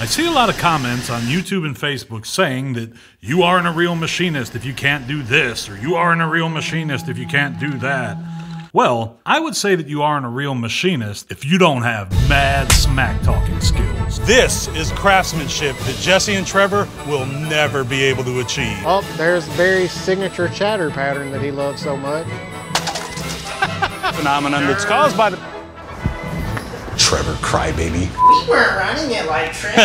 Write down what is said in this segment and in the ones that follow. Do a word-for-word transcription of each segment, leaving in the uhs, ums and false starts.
I see a lot of comments on YouTube and Facebook saying that you aren't a real machinist if you can't do this, or you aren't a real machinist if you can't do that. Well, I would say that you aren't a real machinist if you don't have mad smack-talking skills. This is craftsmanship that Jesse and Trevor will never be able to achieve. Oh, there's Barry's signature chatter pattern that he loves so much. Phenomenon that's caused by the... Trevor Crybaby. We were running it like Trevor.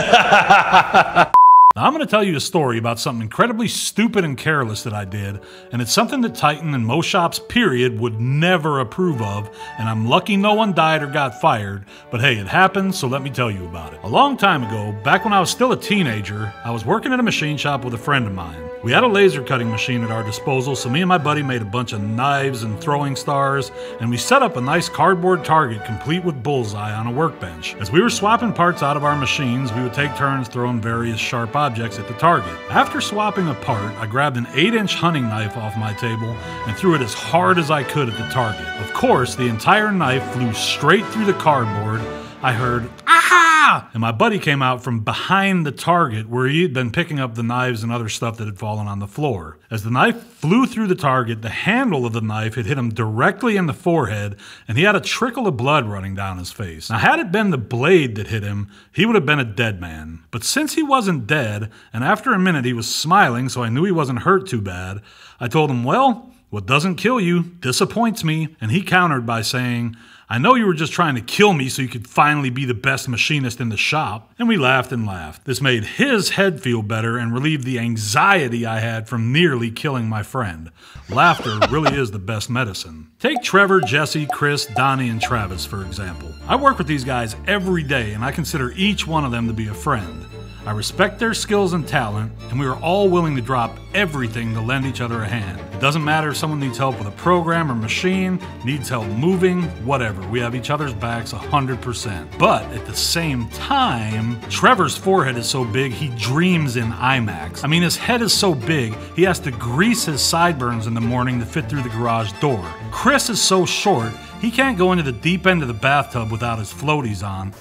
Now, I'm going to tell you a story about something incredibly stupid and careless that I did, and it's something that Titan and most shops, period, would never approve of, and I'm lucky no one died or got fired, but hey, it happened, so let me tell you about it. A long time ago, back when I was still a teenager, I was working at a machine shop with a friend of mine. We had a laser cutting machine at our disposal, so me and my buddy made a bunch of knives and throwing stars, and we set up a nice cardboard target complete with bullseye on a workbench. As we were swapping parts out of our machines, we would take turns throwing various sharp objects at the target. After swapping a part, I grabbed an eight inch hunting knife off my table and threw it as hard as I could at the target. Of course, the entire knife flew straight through the cardboard. I heard, "Aha!" And my buddy came out from behind the target where he had been picking up the knives and other stuff that had fallen on the floor. As the knife flew through the target, the handle of the knife had hit him directly in the forehead, and he had a trickle of blood running down his face. Now, had it been the blade that hit him, he would have been a dead man. But since he wasn't dead, and after a minute he was smiling, so I knew he wasn't hurt too bad, I told him, "Well, what doesn't kill you disappoints me." And he countered by saying, "I know you were just trying to kill me so you could finally be the best machinist in the shop." And we laughed and laughed. This made his head feel better and relieved the anxiety I had from nearly killing my friend. Laughter really is the best medicine. Take Trevor, Jesse, Chris, Donnie, and Travis, for example. I work with these guys every day, and I consider each one of them to be a friend. I respect their skills and talent, and we are all willing to drop everything to lend each other a hand. It doesn't matter if someone needs help with a program or machine, needs help moving, whatever. We have each other's backs one hundred percent. But at the same time, Trevor's forehead is so big, he dreams in IMAX. I mean, his head is so big, he has to grease his sideburns in the morning to fit through the garage door. Chris is so short, he can't go into the deep end of the bathtub without his floaties on.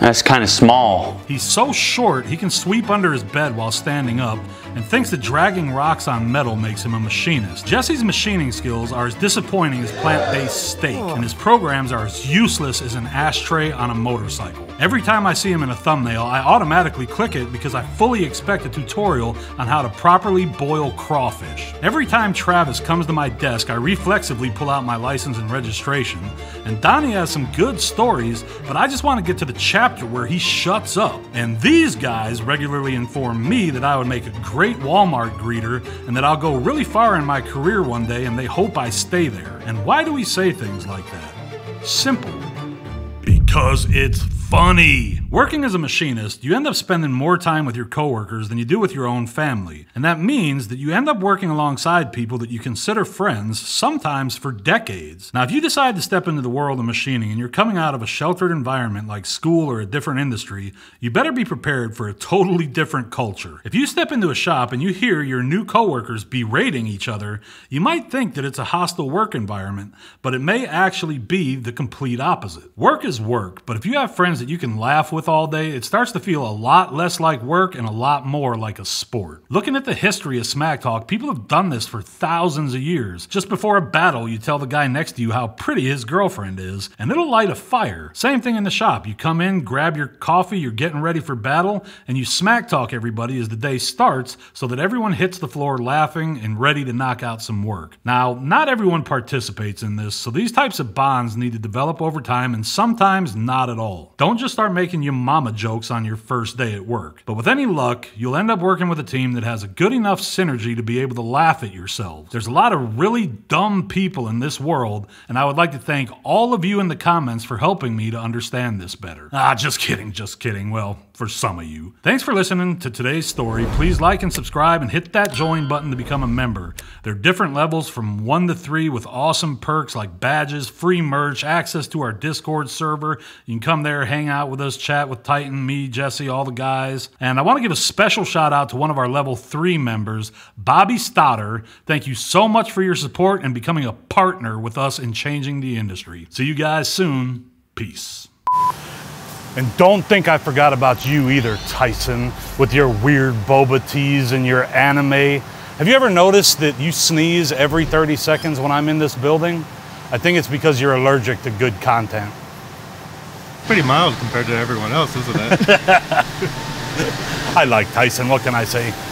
That's kind of small. He's so short, he can sweep under his bed while standing up and thinks that dragging rocks on metal makes him a machinist. Jesse's machining skills are as disappointing as plant-based steak, and his programs are as useless as an ashtray on a motorcycle. Every time I see him in a thumbnail, I automatically click it because I fully expect a tutorial on how to properly boil crawfish. Every time Travis comes to my desk, I reflexively pull out my license and registration, and Donnie has some good stories, but I just want to get to the chapter where he shuts up. And these guys regularly inform me that I would make a great Walmart greeter and that I'll go really far in my career one day, and they hope I stay there. And why do we say things like that? Simple. Because it's funny. Working as a machinist, you end up spending more time with your coworkers than you do with your own family. And that means that you end up working alongside people that you consider friends, sometimes for decades. Now, if you decide to step into the world of machining and you're coming out of a sheltered environment like school or a different industry, you better be prepared for a totally different culture. If you step into a shop and you hear your new coworkers berating each other, you might think that it's a hostile work environment, but it may actually be the complete opposite. Work is work, but if you have friends that you can laugh with all day, it starts to feel a lot less like work and a lot more like a sport. Looking at the history of smack talk, people have done this for thousands of years. Just before a battle, you tell the guy next to you how pretty his girlfriend is, and it'll light a fire. Same thing in the shop. You come in, grab your coffee, you're getting ready for battle, and you smack talk everybody as the day starts so that everyone hits the floor laughing and ready to knock out some work. Now, not everyone participates in this, so these types of bonds need to develop over time, and sometimes not at all. Don't just start making your mama jokes on your first day at work. But with any luck, you'll end up working with a team that has a good enough synergy to be able to laugh at yourselves. There's a lot of really dumb people in this world, and I would like to thank all of you in the comments for helping me to understand this better. Ah, just kidding, just kidding. Well, for some of you. Thanks for listening to today's story. Please like and subscribe and hit that join button to become a member. There are different levels from one to three with awesome perks like badges, free merch, access to our Discord server. You can come there, hang out with us, chat with Titan, me, Jesse, all the guys. And I want to give a special shout out to one of our level three members, Bobby Stotter. Thank you so much for your support and becoming a partner with us in changing the industry. See you guys soon. Peace. And don't think I forgot about you either, Tyson, with your weird boba tees and your anime. Have you ever noticed that you sneeze every thirty seconds when I'm in this building? I think it's because you're allergic to good content. Pretty mild compared to everyone else, isn't it? I like Tyson, what can I say?